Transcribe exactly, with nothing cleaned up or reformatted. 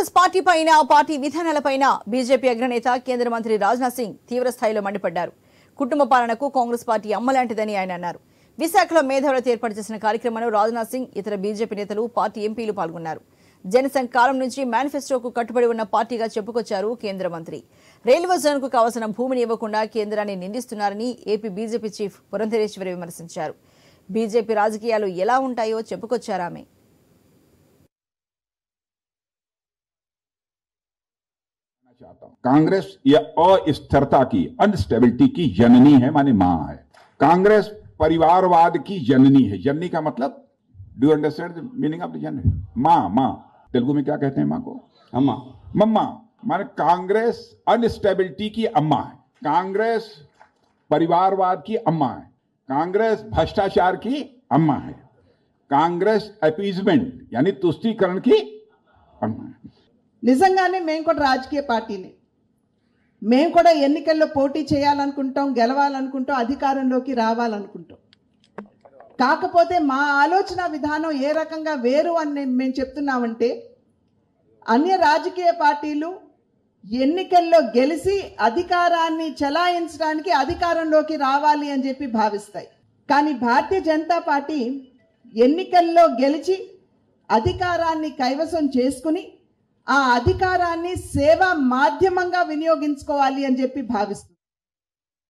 Congress party పైన party విధానాలపైన BJP అగ్రనేత కేంద్ర మంత్రి రాజ్నాథ్ సింగ్ తీవ్రస్థాయిలో మండిపడ్డారు. కుటుంబ పాలనకు కాంగ్రెస్ పార్టీ అమ్మలాంటిదని ఆయన అన్నారు. విశాఖలో మేధావులతో ఏర్పాటు చేసిన కార్యక్రమంలో రాజ్నాథ్ సింగ్, ఇతర బీజేపీ నేతలు, పార్టీ ఎంపీలు పాల్గొన్నారు. జనసంఘ కాలం నుంచి మేనిఫెస్టోకు కట్టుబడి ఉన్న పార్టీగా చెప్పుకొచ్చారు కేంద్ర మంత్రి. రైల్వే జోన్కు కావాల్సిన భూమిని ఇవ్వకుండా కేంద్రాన్ని నిందిస్తున్నారని ఏపీ బీజేపీ చీఫ్ పురంధరేశ్వరి విమర్శించారు. బీజేపీ రాజకీయాలు ఎలా ఉంటాయో చెప్పుకొచ్చారామె. कांग्रेस यह अस्थिरता की, अनस्टेबिलिटी की जननी है, माने मां है। कांग्रेस परिवारवाद की जननी है। जननी का मतलब, do you understand the meaning of the janani? मां, मां तेलुगु में क्या कहते हैं मां को? अम्मा, मम्मा। माने कांग्रेस अनस्टेबिलिटी की अम्मा है, कांग्रेस परिवारवाद की अम्मा है, कांग्रेस भ्रष्टाचार की अम्मा है, कांग्रेस अपीजमेंट यानी तुष्टीकरण की अम्मा है. నిజంగానే మేము కూడా రాజకీయ పార్టీని, మేము కూడా ఎన్నికల్లో పోటీ చేయాలనుకుంటాం, గెలవాలనుకుంటాం, అధికారంలోకి రావాలనుకుంటాం. కాకపోతే మా ఆలోచన విధానం ఏ రకంగా వేరు అని మేము చెప్తున్నామంటే, అన్ని రాజకీయ పార్టీలు ఎన్నికల్లో గెలిచి అధికారాన్ని చెలాయించడానికి అధికారంలోకి రావాలి అని చెప్పి భావిస్తాయి. కానీ భారతీయ జనతా పార్టీ ఎన్నికల్లో గెలిచి అధికారాన్ని కైవసం చేసుకుని ఆ అధికారాన్ని సేవా మాధ్యమంగా వినియోగించుకోవాలి అని చెప్పి భావిస్తున్నారు.